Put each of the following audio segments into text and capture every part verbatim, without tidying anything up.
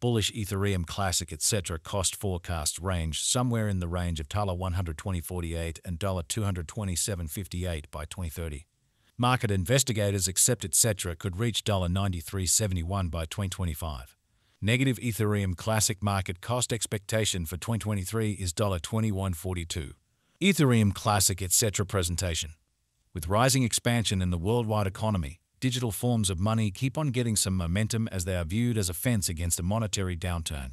bullish Ethereum Classic et cetera. Cost forecast range somewhere in the range of one hundred twenty dollars and forty-eight cents and two hundred twenty-seven dollars and fifty-eight cents by twenty thirty. Market investigators accept et cetera could reach ninety-three dollars and seventy-one cents by twenty twenty-five. Negative Ethereum Classic market cost expectation for twenty twenty-three is twenty-one dollars and forty-two cents. Ethereum Classic et cetera presentation. With rising expansion in the worldwide economy, digital forms of money keep on getting some momentum as they are viewed as a fence against a monetary downturn.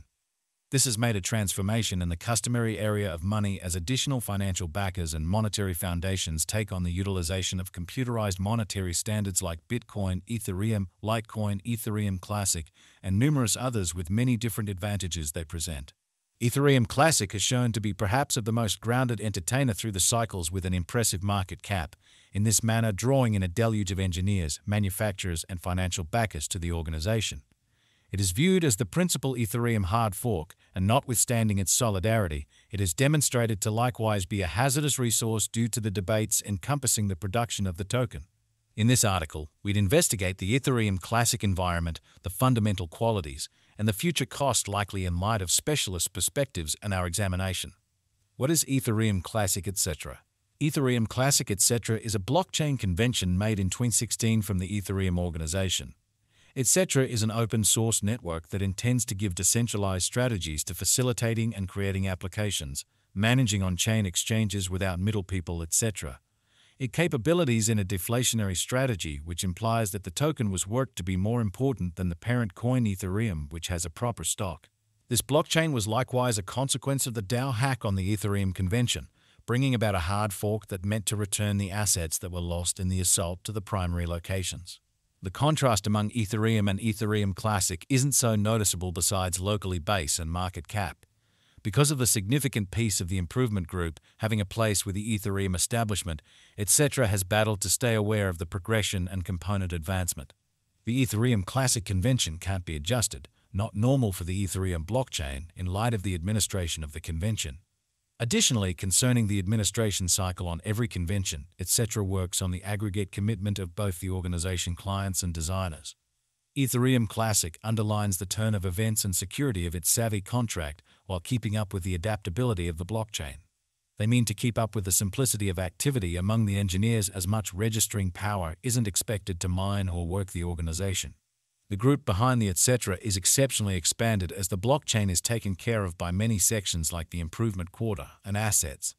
This has made a transformation in the customary area of money as additional financial backers and monetary foundations take on the utilization of computerized monetary standards like Bitcoin, Ethereum, Litecoin, Ethereum Classic, and numerous others with many different advantages they present. Ethereum Classic is shown to be perhaps of the most grounded entertainer through the cycles with an impressive market cap, in this manner drawing in a deluge of engineers, manufacturers, and financial backers to the organization. It is viewed as the principal Ethereum hard fork, and notwithstanding its solidarity, it is demonstrated to likewise be a hazardous resource due to the debates encompassing the production of the token. In this article, we'd investigate the Ethereum Classic environment, the fundamental qualities, and the future cost likely in light of specialist perspectives and our examination. What is Ethereum Classic et cetera? Ethereum Classic et cetera is a blockchain convention made in twenty sixteen from the Ethereum organization. et cetera is an open-source network that intends to give decentralized strategies to facilitating and creating applications, managing on-chain exchanges without middle people, et cetera. Its capabilities in a deflationary strategy, which implies that the token was worked to be more important than the parent coin Ethereum, which has a proper stock. This blockchain was likewise a consequence of the DAO hack on the Ethereum convention, bringing about a hard fork that meant to return the assets that were lost in the assault to the primary locations. The contrast among Ethereum and Ethereum Classic isn't so noticeable besides locally base and market cap, because of the significant piece of the improvement group having a place with the Ethereum establishment, et cetera has battled to stay aware of the progression and component advancement. The Ethereum Classic convention can't be adjusted, not normal for the Ethereum blockchain in light of the administration of the convention. Additionally, concerning the administration cycle on every convention, et cetera works on the aggregate commitment of both the organization clients and designers. Ethereum Classic underlines the turn of events and security of its savvy contract while keeping up with the adaptability of the blockchain. They mean to keep up with the simplicity of activity among the engineers as much registering power isn't expected to mine or work the organization. The group behind the et cetera is exceptionally expanded as the blockchain is taken care of by many sections like the improvement quarter and assets.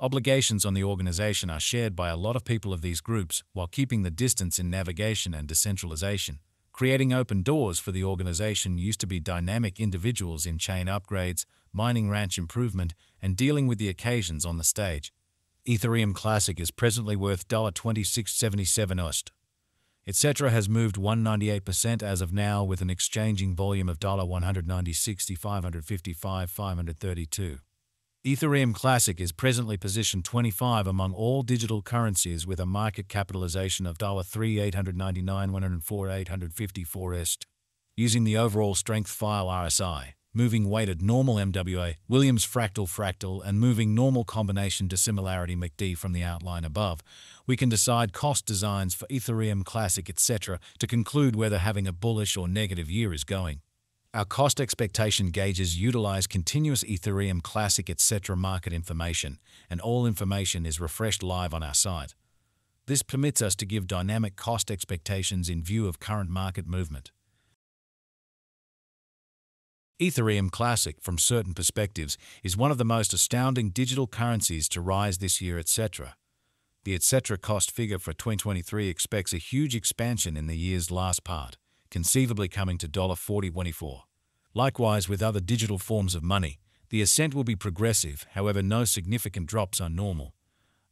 Obligations on the organization are shared by a lot of people of these groups while keeping the distance in navigation and decentralization, creating open doors for the organization used to be dynamic individuals in chain upgrades, mining ranch improvement, and dealing with the occasions on the stage. Ethereum Classic is presently worth twenty-six dollars and seventy-seven cents U S D. et cetera has moved one hundred ninety-eight percent as of now with an exchanging volume of one hundred ninety-six thousand five hundred fifty-five thousand five hundred thirty-two. Ethereum Classic is presently position twenty-five among all digital currencies with a market capitalization of three thousand eight hundred ninety-nine thousand one hundred four thousand eight hundred fifty-four. Using the overall strength file R S I, moving weighted normal M W A, Williams fractal fractal, and moving normal combination dissimilarity M C D from the outline above, we can decide cost designs for Ethereum Classic et cetera to conclude whether having a bullish or negative year is going. Our cost expectation gauges utilize continuous Ethereum Classic et cetera market information, and all information is refreshed live on our site. This permits us to give dynamic cost expectations in view of current market movement. Ethereum Classic, from certain perspectives, is one of the most astounding digital currencies to rise this year, et cetera. The et cetera cost figure for twenty twenty-three expects a huge expansion in the year's last part, conceivably coming to forty dollars and twenty-four cents. Likewise with other digital forms of money, the ascent will be progressive, however no significant drops are normal.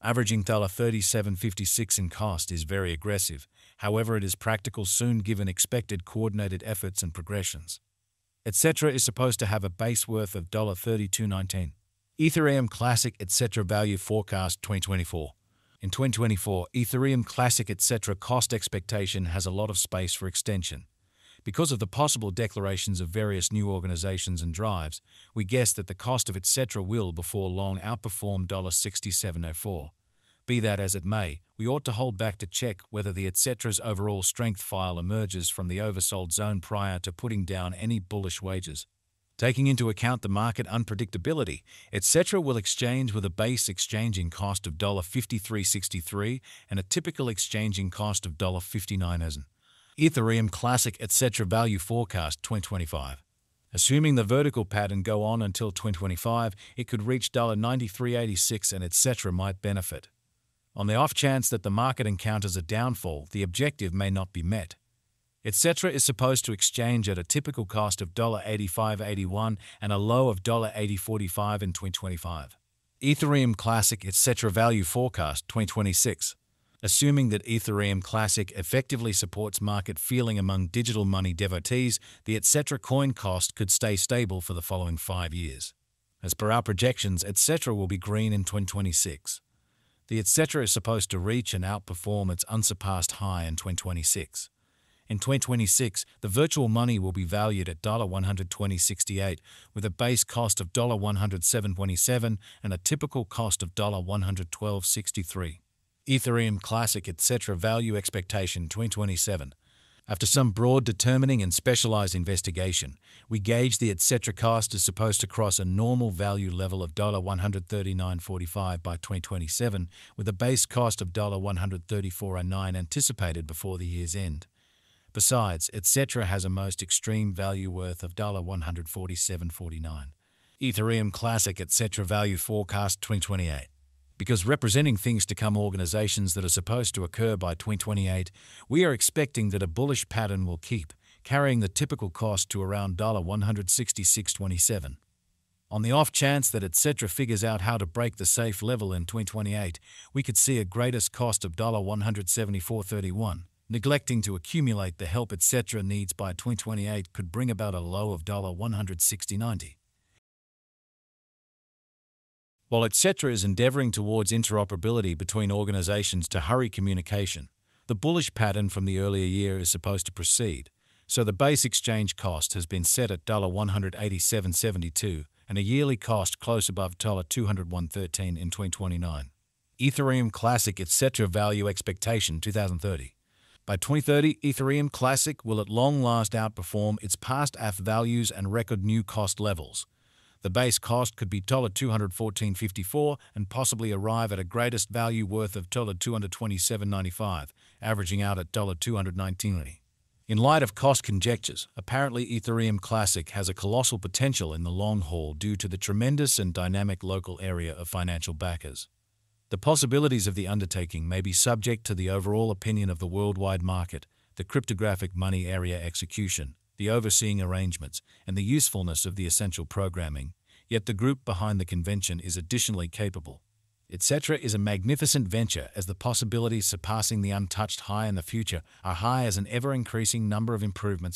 Averaging thirty-seven dollars and fifty-six cents in cost is very aggressive, however it is practical soon given expected coordinated efforts and progressions. et cetera is supposed to have a base worth of thirty-two dollars and nineteen cents. Ethereum Classic et cetera value forecast twenty twenty-four. In twenty twenty-four, Ethereum Classic et cetera cost expectation has a lot of space for extension. Because of the possible declarations of various new organizations and drives, we guess that the cost of et cetera will before long outperform sixty-seven dollars and four cents. Be that as it may, we ought to hold back to check whether the et cetera's overall strength file emerges from the oversold zone prior to putting down any bullish wagers. Taking into account the market unpredictability, et cetera will exchange with a base exchanging cost of fifty-three sixty-three and a typical exchanging cost of fifty-nine as an Ethereum Classic et cetera value forecast twenty twenty-five. Assuming the vertical pattern go on until twenty twenty-five, it could reach ninety-three eighty-six and et cetera might benefit. On the off chance that the market encounters a downfall, the objective may not be met. et cetera is supposed to exchange at a typical cost of eighty-five eighty-one and a low of eighty forty-five in twenty twenty-five. Ethereum Classic et cetera value forecast twenty twenty-six. Assuming that Ethereum Classic effectively supports market feeling among digital money devotees, the et cetera coin cost could stay stable for the following five years. As per our projections, et cetera will be green in twenty twenty-six. The et cetera is supposed to reach and outperform its unsurpassed high in twenty twenty-six. In twenty twenty-six, the virtual money will be valued at one hundred twenty dollars and sixty-eight cents with a base cost of one hundred seven dollars and twenty-seven cents and a typical cost of one hundred twelve dollars and sixty-three cents. Ethereum Classic et cetera value expectation twenty twenty-seven. After some broad determining and specialized investigation, we gauge the et cetera cost is supposed to cross a normal value level of one hundred thirty-nine forty-five by twenty twenty-seven with a base cost of one hundred thirty-four dollars and nine cents anticipated before the year's end. Besides, et cetera has a most extreme value worth of one hundred forty-seven dollars and forty-nine cents. Ethereum Classic et cetera value forecast twenty twenty-eight. Because representing things to come organizations that are supposed to occur by twenty twenty-eight, we are expecting that a bullish pattern will keep, carrying the typical cost to around one hundred sixty-six twenty-seven. On the off chance that et cetera figures out how to break the safe level in twenty twenty-eight, we could see a greatest cost of one hundred seventy-four thirty-one. Neglecting to accumulate the help et cetera needs by twenty twenty-eight could bring about a low of one hundred sixty dollars and ninety cents. While et cetera is endeavoring towards interoperability between organizations to hurry communication, the bullish pattern from the earlier year is supposed to proceed, so the base exchange cost has been set at one hundred eighty-seven seventy-two and a yearly cost close above two hundred one thirteen in twenty twenty-nine. Ethereum Classic et cetera value expectation twenty thirty. By twenty thirty, Ethereum Classic will at long last outperform its past A F values and record new cost levels. The base cost could be two hundred fourteen fifty-four and possibly arrive at a greatest value worth of two hundred twenty-seven ninety-five, averaging out at two hundred nineteen dollars. In light of cost conjectures, apparently Ethereum Classic has a colossal potential in the long haul due to the tremendous and dynamic local area of financial backers. The possibilities of the undertaking may be subject to the overall opinion of the worldwide market, the cryptographic money area execution, the overseeing arrangements, and the usefulness of the essential programming, yet the group behind the convention is additionally capable. et cetera is a magnificent venture as the possibilities surpassing the untouched high in the future are high as an ever-increasing number of improvements